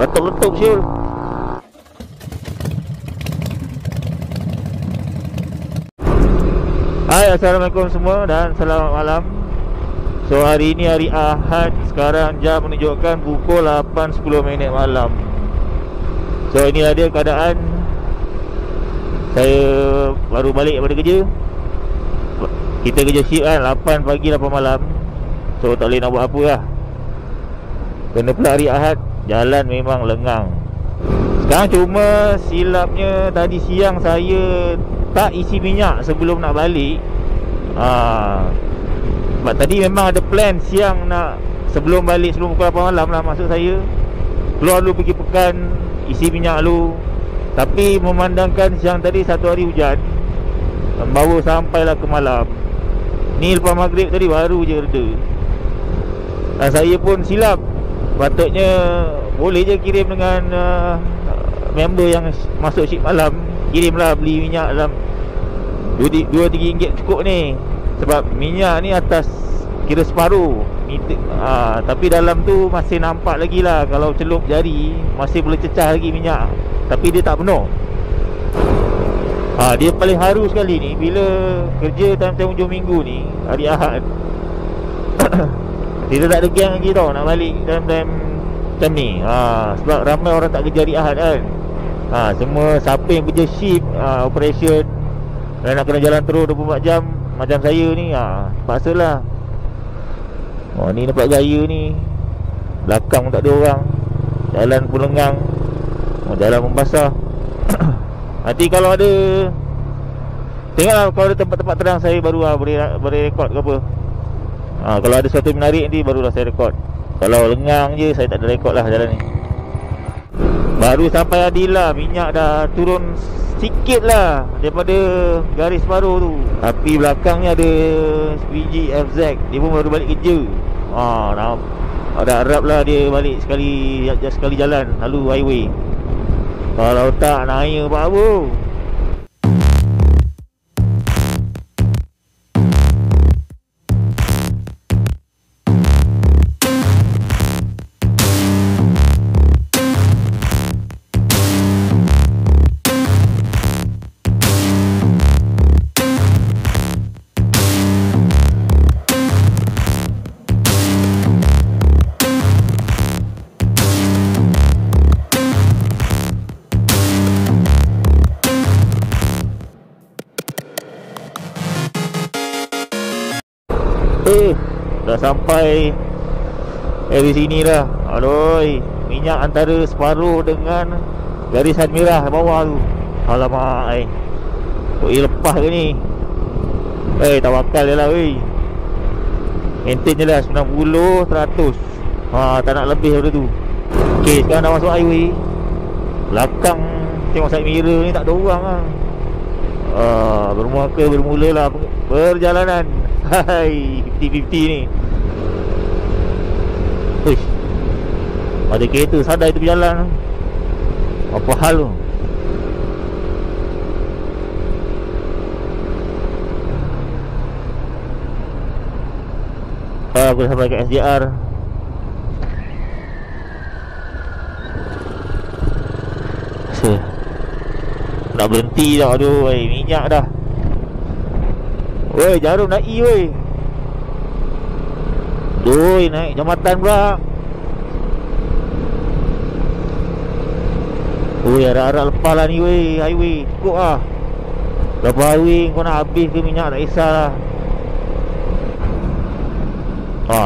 Letuk-letuk Syul. Hai, assalamualaikum semua dan selamat malam. So hari ini hari Ahad. Sekarang jam menunjukkan pukul 8.10 malam. So ini ada keadaan saya baru balik daripada kerja. Kita kerja shift kan 8 pagi 8 malam. So tak boleh nak buat apa lah. Kena pula hari Ahad. Jalan memang lengang. Sekarang cuma silapnya tadi siang saya tak isi minyak sebelum nak balik. Sebab tadi memang ada plan siang nak sebelum balik, sebelum pukul 8 malam lah maksud saya. Keluar dulu pergi Pekan, isi minyak dulu. Tapi memandangkan siang tadi satu hari hujan, baru sampailah ke malam. Ni lepas maghrib tadi baru je reda. Dan saya pun silap. Patutnya boleh je kirim dengan member yang masuk shift malam. Kirimlah beli minyak dalam 2-3 ringgit cukup ni. Sebab minyak ni atas kira separuh meter, tapi dalam tu masih nampak lagi lah. Kalau celup jari masih boleh cecah lagi minyak, tapi dia tak penuh. Dia paling haru sekali ni bila kerja time-time hujung minggu ni, hari Ahad. Dia tak ada geng lagi tau nak balik time-time macam ni. Sebab ramai orang tak kerja hari Ahad kan. Semua siapa yang kerja shift, operation dan nak kena jalan terus 24 jam macam saya ni, paksalah. Ni nampak gaya ni. Belakang pun tak ada orang. Jalan pun lengang. Jalan pun basah. Nanti kalau ada, tengoklah kalau ada tempat-tempat terang saya baru boleh rekod ke apa. Kalau ada sesuatu menarik nanti barulah saya rekod. Kalau lengang je saya tak ada rekod lah jalan ni. Baru sampai Adila, minyak dah turun sikit lah daripada garis paruh tu. Tapi belakangnya ada biji FZ, dia pun baru balik kerja. Ada harap lah dia balik sekali jalan lalu highway. Kalau tak naik apa-apa. Dah sampai di sini dah. Aduh, minyak antara separuh dengan garisan merah bawah tu. Alamak ai. Lepas ke ni? Tawakal je lah weh. Maintain je lah 90 100. Tak nak lebih daripada tu. Okey, sekarang dah masuk highway. Belakang tengok side mirror ni tak ada orang ah. Bermulalah perjalanan. Hai, 50-50 ni. Uish, ada kereta sadai tu berjalan. Apa hal tu? Aku dah sampai ke SJR. Nak berhenti dah. Aduh, minyak dah. Woi, jarum naik woi. Doi naik jambatan pula. Woi, arah-arah lepas lah ni woi, highway. Cukup lah. Berapa highway kau nak habis ke minyak, tak kisahlah.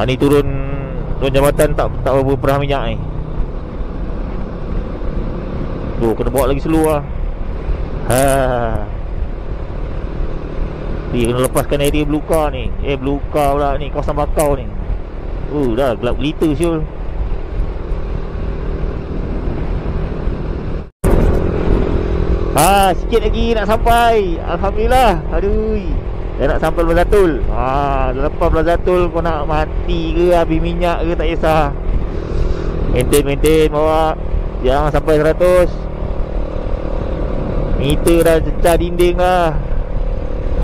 Ni turun jambatan tak berperah minyak ni. Tu kena bawa lagi slow lah. Kena lepaskan area blue car ni. Blue car pula ni, kawasan bakau ni. Dah gelap gelita Syul. Sikit lagi nak sampai. Alhamdulillah. Aduh, dah nak sampai Plazatul. Lepas Plazatul kau nak mati ke, habis minyak ke, tak kisah. Maintain bawa. Jangan sampai 100 meter dah cecah dinding lah.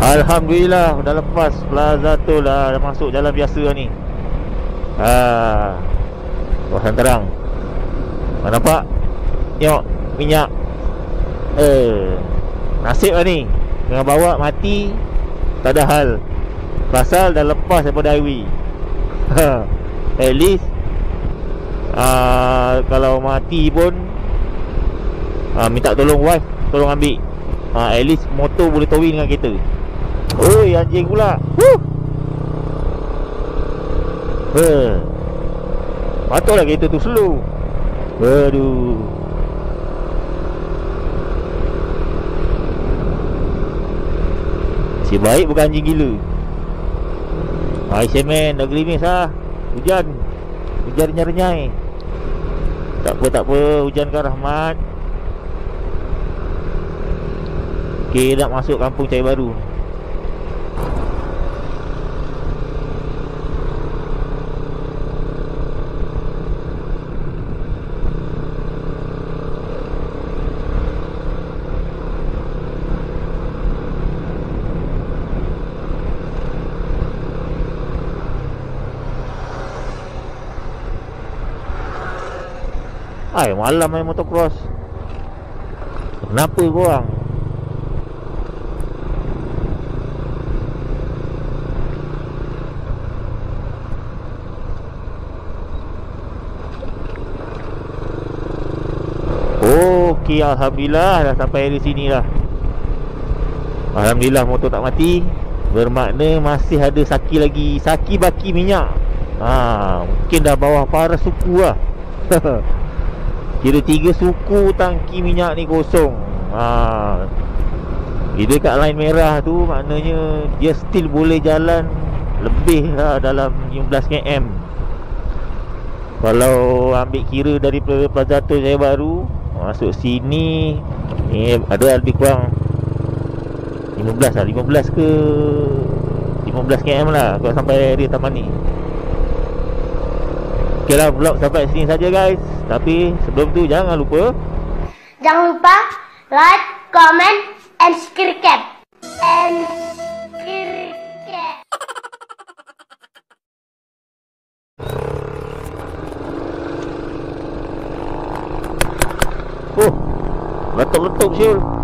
Alhamdulillah dah lepas Plazatul lah, dah masuk jalan biasa ni. Kawasan terang. Kenapa? Yuk, minyak. Nasib lah ni. Dengan bawa mati tak ada hal. Pasal dah lepas daripada highway. At least kalau mati pun minta tolong wife, tolong ambil. At least motor boleh towing dengan kereta. Oi, anjing pula. Patutlah kereta tu slow. Aduh. Si baik bukan anjing gila. Hai semen, dah gerimis lah. Hujan. Hujan renyai-renyai. Tak apa, hujan kan rahmat. Okey, nak masuk kampung Cahaya Baru. Ay, malam main motocross. Kenapa korang? Okey, alhamdulillah dah sampai di sini lah. Alhamdulillah motor tak mati. Bermakna masih ada saki lagi. Saki baki minyak. Mungkin dah bawah para suku lah. Kira 3 suku tangki minyak ni kosong. Kira kat line merah tu, maknanya dia still boleh jalan lebih lah, dalam 15 km. Kalau ambil kira dari Plaza Tol Cahaya Baru masuk sini ni, ada lebih kurang 15 km lah kalau sampai area taman ni. Ok lah, vlog sampai sini saja guys. Tapi sebelum tu jangan lupa like, comment and subscribe. Oh, letup-letup siul.